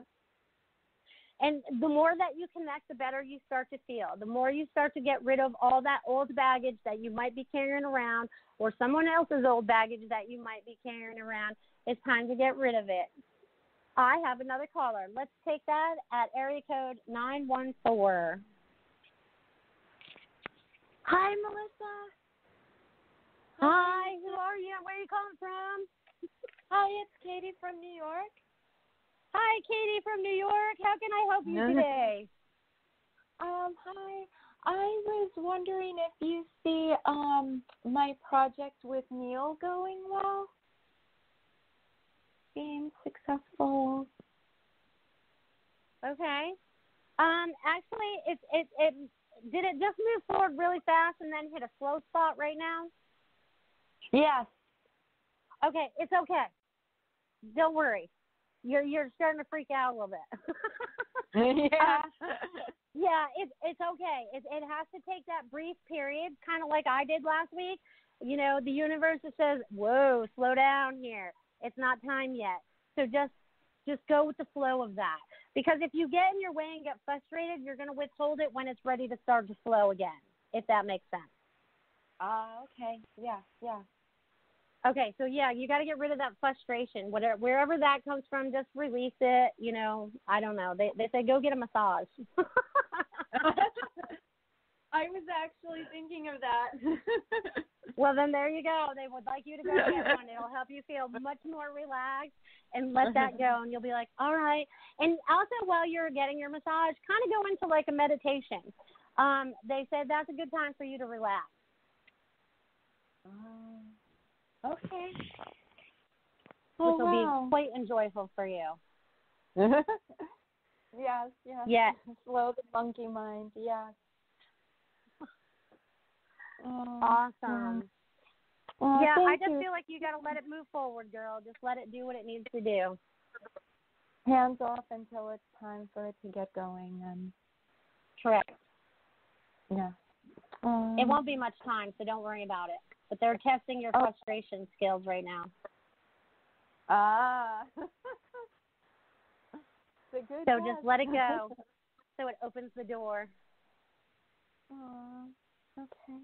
And the more that you connect, the better you start to feel. The more you start to get rid of all that old baggage that you might be carrying around, or someone else's old baggage that you might be carrying around, it's time to get rid of it. I have another caller. Let's take that at area code nine one four. Hi, Melissa. Hi, who are you? Where are you calling from? Hi, it's Katie from New York. Hi, Katie from New York. How can I help you today? Um, hi. I was wondering if you see um my project with Neil going well. Being successful. Okay. Um. Actually, it it it did it just move forward really fast and then hit a slow spot right now? Yes. Okay. It's okay. Don't worry. You're you're starting to freak out a little bit. Yeah. Uh, yeah. It's it's okay. It it has to take that brief period, kind of like I did last week. You know, the universe that says, "Whoa, slow down here. It's not time yet." So just just go with the flow of that. Because if you get in your way and get frustrated, you're going to withhold it when it's ready to start to flow again, if that makes sense. Ah, uh, okay. Yeah, yeah. Okay, so, yeah, you got to get rid of that frustration. Whatever, wherever that comes from, just release it. You know, I don't know. They, they say go get a massage. I was actually thinking of that. Well, then there you go. They would like you to go get one. It'll help you feel much more relaxed and let that go, and you'll be like, all right. And also, while you're getting your massage, kind of go into like a meditation. Um, they said that's a good time for you to relax. Uh, okay. Oh, this will wow. be quite enjoyable for you. Yes, yes. Yes. Slow the monkey mind, yes. Awesome. Well, yeah, I just you. feel like you got to let it move forward, girl. Just let it do what it needs to do. Hands off until it's time for it to get going. And... Correct. Yeah. Um, it won't be much time, so don't worry about it. But they're testing your oh. frustration skills right now. Ah. So good so just let it go so it opens the door. Aww. Okay.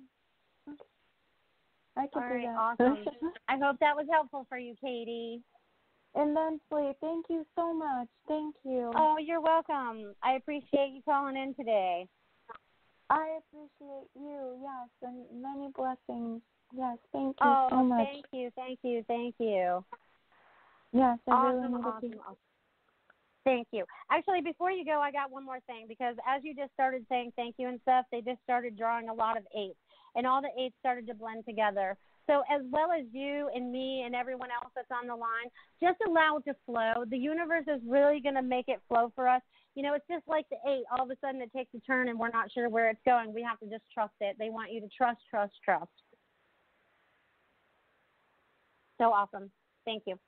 I can All right, do that. Awesome. I hope that was helpful for you, Katie. Immensely. Thank you so much. Thank you. Oh, you're welcome. I appreciate you calling in today. I appreciate you, yes, and many blessings. Yes, thank you oh, so much. Thank you, thank you, thank you. Yes, I awesome, really awesome, you. awesome. Thank you. Actually, before you go, I got one more thing, because as you just started saying thank you and stuff, they just started drawing a lot of eights, and all the eights started to blend together. So as well as you and me and everyone else that's on the line, just allow it to flow. The universe is really going to make it flow for us. You know, it's just like the eight. All of a sudden it takes a turn, and we're not sure where it's going. We have to just trust it. They want you to trust, trust, trust. So awesome. Thank you.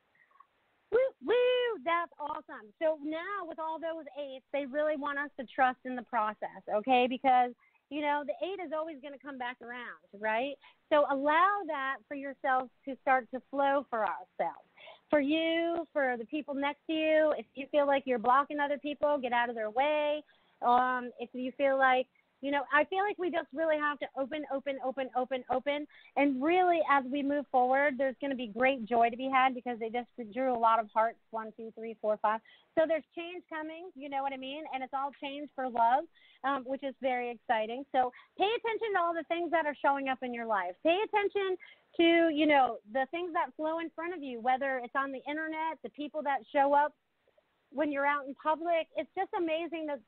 Woo, woo, that's awesome. So now with all those eights, they really want us to trust in the process, okay? Because, you know, the eight is always going to come back around, right? So allow that for yourselves to start to flow for ourselves. For you, for the people next to you, if you feel like you're blocking other people, get out of their way. Um, if you feel like, you know, I feel like we just really have to open, open, open, open, open. And really, as we move forward, there's going to be great joy to be had, because they just drew a lot of hearts, one, two, three, four, five. So there's change coming, you know what I mean? And it's all change for love, um, which is very exciting. So pay attention to all the things that are showing up in your life. Pay attention to, you know, the things that flow in front of you, whether it's on the internet, the people that show up when you're out in public. It's just amazing that,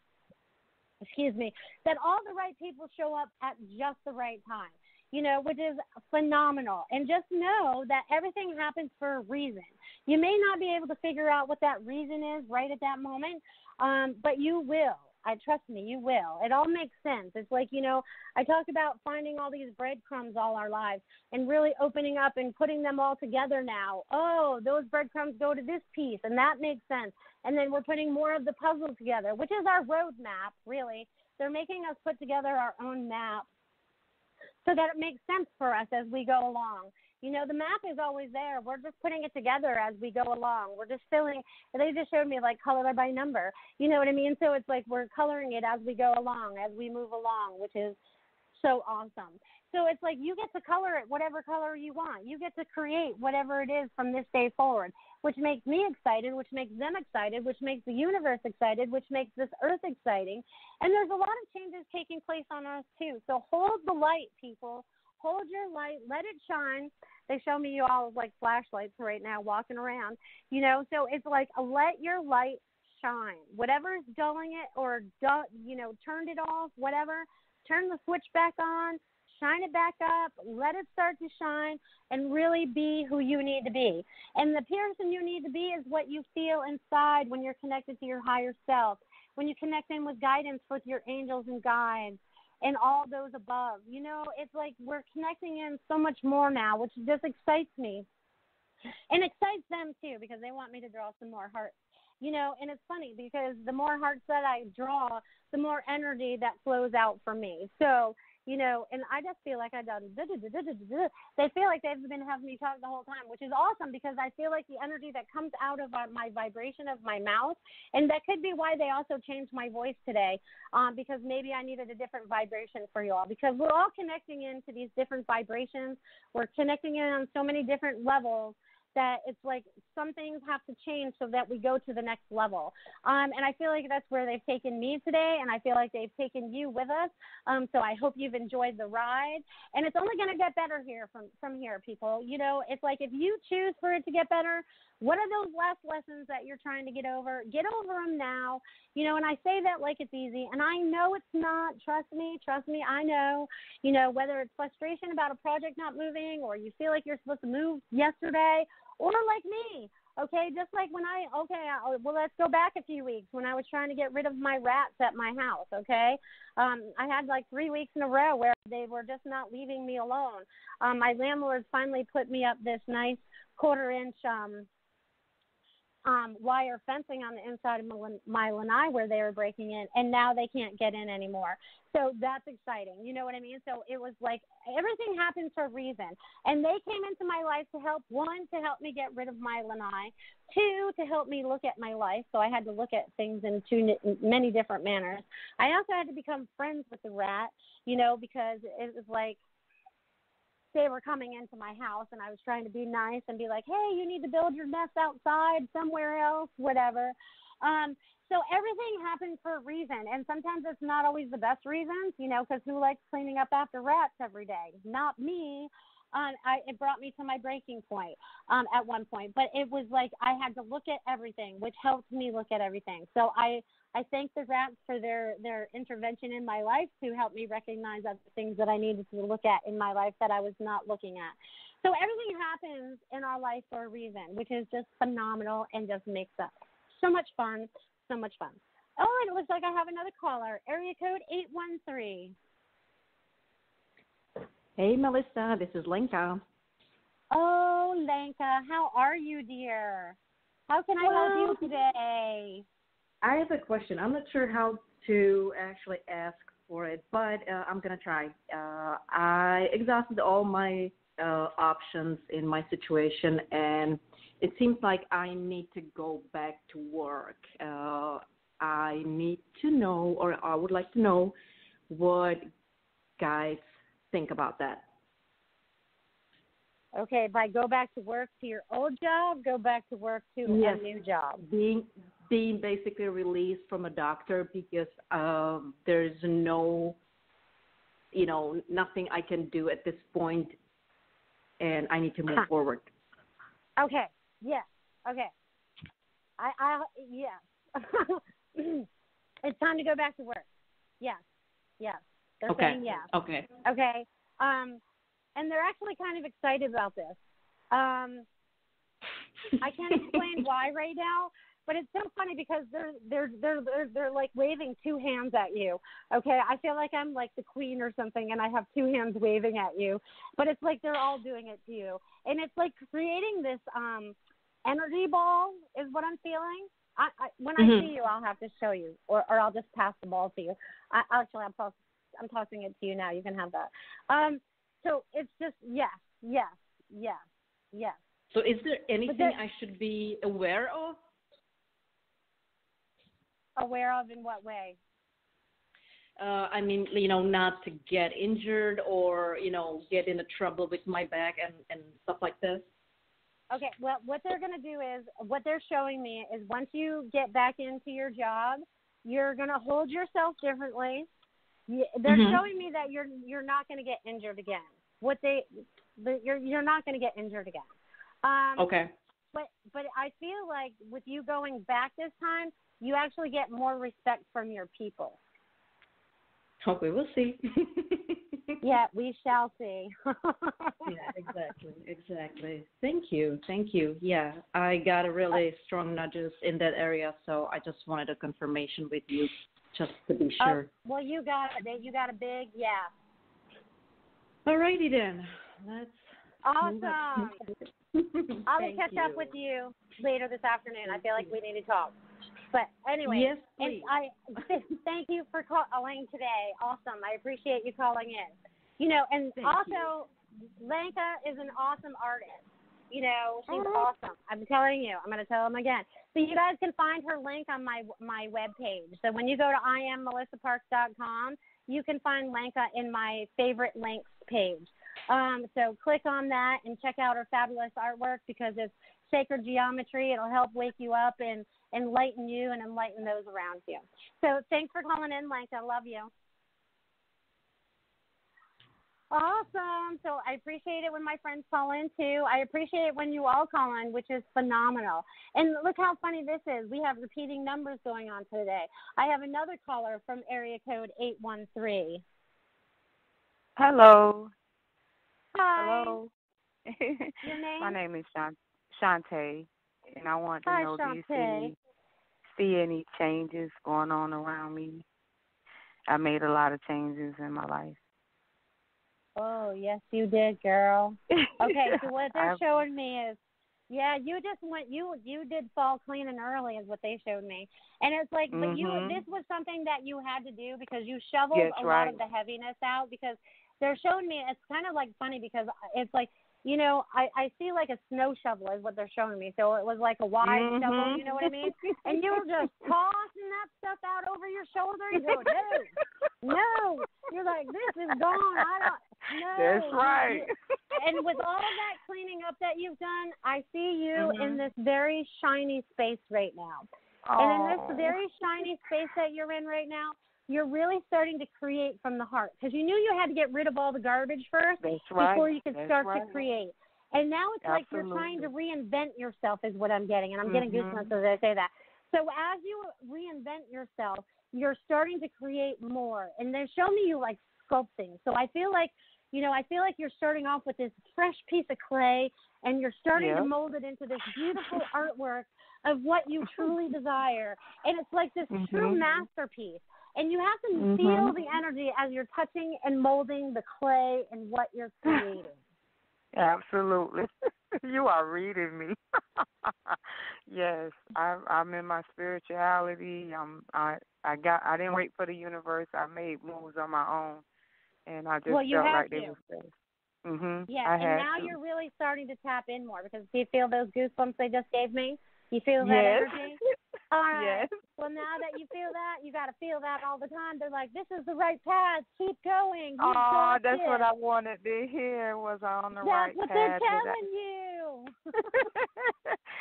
excuse me, that all the right people show up at just the right time, you know, which is phenomenal. And just know that everything happens for a reason. You may not be able to figure out what that reason is right at that moment, um, but you will. I trust me, you will. It all makes sense. It's like, you know, I talked about finding all these breadcrumbs all our lives and really opening up and putting them all together now. Oh, those breadcrumbs go to this piece, and that makes sense. And then we're putting more of the puzzle together, which is our roadmap, really. They're making us put together our own map so that it makes sense for us as we go along. You know, the map is always there. We're just putting it together as we go along. We're just filling. They just showed me, like, color by number. You know what I mean? So it's like we're coloring it as we go along, as we move along, which is so awesome. So it's like you get to color it whatever color you want. You get to create whatever it is from this day forward, which makes me excited, which makes them excited, which makes the universe excited, which makes this earth exciting. And there's a lot of changes taking place on Earth, too. So hold the light, people. Hold your light, let it shine. They show me you all like flashlights right now walking around, you know. So it's like let your light shine. Whatever's dulling it or, you know, turned it off, whatever, turn the switch back on, shine it back up, let it start to shine, and really be who you need to be. And the person you need to be is what you feel inside when you're connected to your higher self, when you connect in with guidance with your angels and guides. And all those above, you know, it's like we're connecting in so much more now, which just excites me and excites them too, because they want me to draw some more hearts, you know, and it's funny because the more hearts that I draw, the more energy that flows out for me. So, you know, and I just feel like I done, da, da, da, da, da, da. They feel like they've been having me talk the whole time, which is awesome because I feel like the energy that comes out of my vibration of my mouth, and that could be why they also changed my voice today, um, because maybe I needed a different vibration for you all, because we're all connecting into these different vibrations. We're connecting in on so many different levels that it's like some things have to change so that we go to the next level. Um, and I feel like that's where they've taken me today, and I feel like they've taken you with us. Um, so I hope you've enjoyed the ride. And it's only going to get better here from, from here, people. You know, it's like if you choose for it to get better, what are those last lessons that you're trying to get over? Get over them now. You know, and I say that like it's easy, and I know it's not. Trust me, trust me, I know. You know, whether it's frustration about a project not moving or you feel like you're supposed to move yesterday, or like me, okay, just like when I, okay, I, well, let's go back a few weeks when I was trying to get rid of my rats at my house, okay? Um, I had like three weeks in a row where they were just not leaving me alone. Um, my landlord finally put me up this nice quarter-inch um, um, wire fencing on the inside of my, my lanai where they were breaking in, and now they can't get in anymore. So that's exciting. You know what I mean? So it was like everything happens for a reason. And they came into my life to help, one, to help me get rid of my lanai, two, to help me look at my life. So I had to look at things in two, many different manners. I also had to become friends with the rat, you know, because it was like they were coming into my house and I was trying to be nice and be like, hey, you need to build your nest outside somewhere else, whatever. Um, So everything happens for a reason, and sometimes it's not always the best reasons, you know, because who likes cleaning up after rats every day? Not me. Um, I, it brought me to my breaking point um, at one point, but it was like I had to look at everything, which helped me look at everything. So I, I thank the rats for their, their intervention in my life to help me recognize other things that I needed to look at in my life that I was not looking at. So everything happens in our life for a reason, which is just phenomenal and just makes up so much fun. So much fun. Oh, and it looks like I have another caller. Area code eight one three. Hey, Melissa. This is Lenka. Oh, Lenka. How are you, dear? How can well, I help you today? I have a question. I'm not sure how to actually ask for it, but uh, I'm going to try. Uh, I exhausted all my uh, options in my situation, and it seems like I need to go back to work. Uh, I need to know, or I would like to know, what guys think about that. Okay, by go back to work to your old job, go back to work to yes. a new job. Being, being basically released from a doctor because uh, there's no, you know, nothing I can do at this point and I need to move huh. forward. Okay. Yeah. Okay. I, I yeah. It's time to go back to work. Yes. Yes. They're okay. saying yes. Okay. Okay. Um, and they're actually kind of excited about this. Um, I can't explain why right now, but it's so funny because they're they're they're they're they're like waving two hands at you. Okay, I feel like I'm like the queen or something, and I have two hands waving at you. But it's like they're all doing it to you, and it's like creating this um energy ball is what I'm feeling. I, I when mm-hmm. I see you, I'll have to show you, or or I'll just pass the ball to you. I, actually, I'm toss, I'm tossing it to you now. You can have that. Um, so it's just yes, yes, yes, yes. So is there anything there, I should be aware of? Aware of in what way? Uh, I mean, you know, not to get injured or, you know, get into trouble with my back and, and stuff like this. Okay, well, what they're going to do is, what they're showing me is once you get back into your job, you're going to hold yourself differently. They're mm-hmm. showing me that you're you're not going to get injured again. What they, you're you're not going to get injured again. Um, okay. But but I feel like with you going back this time, you actually get more respect from your people. Oh, we will see. Yeah, we shall see. Yeah, exactly, exactly. Thank you, thank you. Yeah, I got a really uh, strong nudges in that area, so I just wanted a confirmation with you just to be sure. Uh, well, you got it. You got a big, yeah. All righty then. Let's Awesome. I will catch you. up with you later this afternoon. I feel like we need to talk. But anyway, yes, and I thank you for calling today. Awesome. I appreciate you calling in. You know, and thank also, you. Lenka is an awesome artist. You know, she's right. awesome. I'm telling you. I'm going to tell them again. So you guys can find her link on my my webpage. So when you go to i am melissa parks dot com, you can find Lenka in my favorite links page. Um, so click on that and check out her fabulous artwork because it's sacred geometry. It'll help wake you up and enlighten you and enlighten those around you. So thanks for calling in, Lenka. I love you. Awesome. So I appreciate it when my friends call in, too. I appreciate it when you all call in, which is phenomenal. And look how funny this is. We have repeating numbers going on today. I have another caller from area code eight one three. Hello. Hi. Hello. Your name? My name is Shan- Shantae, and I want to Hi, know Shantae. do you see any, see any changes going on around me? I made a lot of changes in my life. Oh, yes, you did, girl. Okay, so what they're showing me is, yeah, you just went, you you did fall clean and early is what they showed me. And it's like, mm-hmm. but you this was something that you had to do because you shoveled yes, a right. lot of the heaviness out because they're showing me, it's kind of like funny because it's like, you know, I, I see like a snow shovel is what they're showing me. So it was like a wide mm-hmm. shovel, you know what I mean? And you were just tossing that stuff out over your shoulder. You go, no, no. You're like, this is gone. I don't, no. That's right. And with all that cleaning up that you've done, I see you mm-hmm. in this very shiny space right now. Aww. And in this very shiny space that you're in right now, you're really starting to create from the heart because you knew you had to get rid of all the garbage first That's right. before you could That's start right. to create. And now it's Absolutely. like you're trying to reinvent yourself is what I'm getting, and I'm getting mm-hmm. goosebumps as I say that. So as you reinvent yourself, you're starting to create more. And they show me you like sculpting. So I feel like, you know, I feel like you're starting off with this fresh piece of clay, and you're starting yep. to mold it into this beautiful artwork of what you truly desire. And it's like this mm-hmm. true masterpiece. And you have to mm-hmm. feel the energy as you're touching and molding the clay and what you're creating. Absolutely. You are reading me. Yes, I, I'm in my spirituality. I'm, I I got. I didn't wait for the universe. I made moves on my own, and I just well, you felt like to. they were safe. Mm-hmm. Yeah, I and had now to. You're really starting to tap in more because do you feel those goosebumps they just gave me? You feel that yes. energy? All right. Yes. Well, now that you feel that, you got to feel that all the time. They're like, this is the right path. Keep going. Oh, that's it. What I wanted to hear was on the that's right path. That's what they're telling you.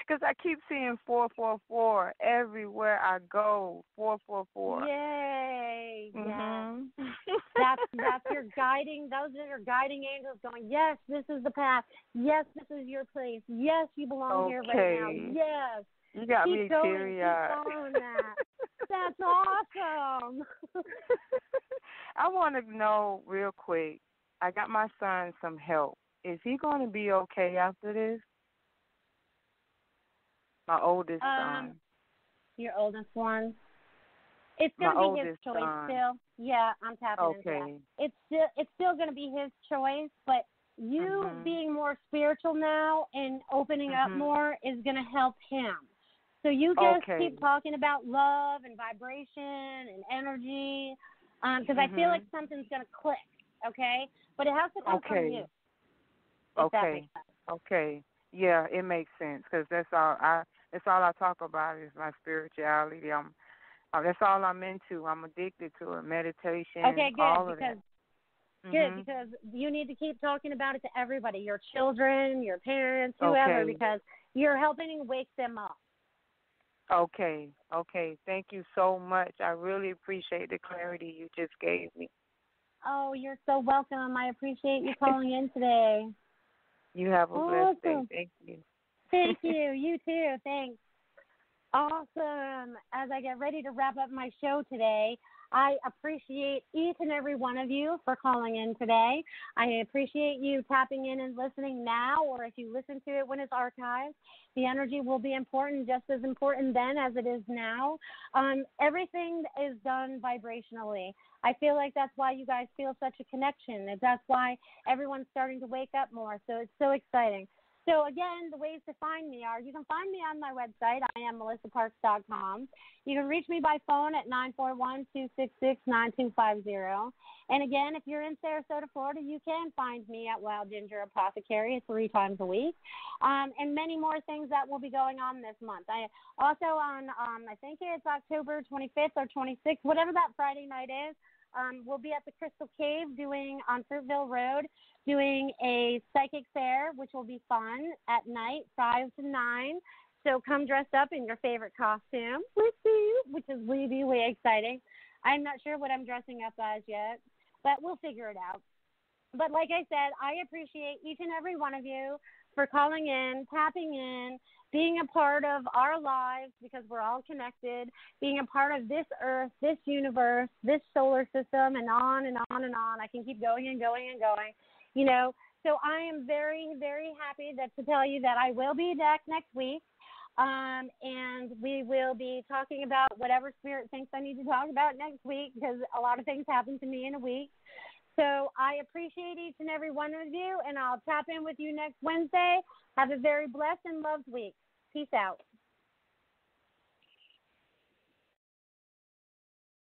Because I keep seeing four four four everywhere I go. four four four Yay! Mm-hmm. Yes. that's that's your guiding. Those are your guiding angels going, yes, this is the path. Yes, this is your place. Yes, you belong okay. here right now. Yes. You got keep me teary-eyed. That. That's awesome. I want to know real quick. I got my son some help. Is he going to be okay after this? My oldest um, son. Your oldest one? It's going to be his choice son. Still. Yeah, I'm tapping okay. into that. It's still, it's still going to be his choice, but you mm-hmm. being more spiritual now and opening mm-hmm. up more is going to help him. So you just okay. keep talking about love and vibration and energy because um, mm-hmm. I feel like something's going to click, okay? But it has to come okay. from you. Okay. Okay. Yeah, it makes sense because that's all I. That's all I talk about is my spirituality. I'm. Uh, that's all I'm into. I'm addicted to it. Meditation. Okay, good. All of because that. good mm-hmm. because you need to keep talking about it to everybody, your children, your parents, whoever, okay. because you're helping wake them up. Okay. Okay. Thank you so much. I really appreciate the clarity you just gave me. Oh, you're so welcome. I appreciate you calling in today. You have a awesome. blessed day. Thank you. Thank you. You too. Thanks. Awesome. As I get ready to wrap up my show today, I appreciate each and every one of you for calling in today. I appreciate you tapping in and listening now, or if you listen to it when it's archived. The energy will be important, just as important then as it is now. Um, everything is done vibrationally. I feel like that's why you guys feel such a connection. That's why everyone's starting to wake up more. So it's so exciting. So, again, the ways to find me are you can find me on my website, i am melissa parks dot com. You can reach me by phone at nine four one, two six six, nine two five zero. And, again, if you're in Sarasota, Florida, you can find me at Wild Ginger Apothecary three times a week. Um, and many more things that will be going on this month. I also on, um, I think it's October twenty-fifth or twenty-sixth, whatever that Friday night is, um, we'll be at the Crystal Cave doing on Fruitville Road. Doing a psychic fair, which will be fun at night, five to nine. So come dressed up in your favorite costume, which is really, really exciting. I'm not sure what I'm dressing up as yet, but we'll figure it out. But like I said, I appreciate each and every one of you for calling in, tapping in, being a part of our lives because we're all connected, being a part of this earth, this universe, this solar system, and on and on and on. I can keep going and going and going. You know, so I am very, very happy that to tell you that I will be back next week, um, and we will be talking about whatever spirit thinks I need to talk about next week because a lot of things happen to me in a week. So I appreciate each and every one of you, and I'll tap in with you next Wednesday. Have a very blessed and loved week. Peace out.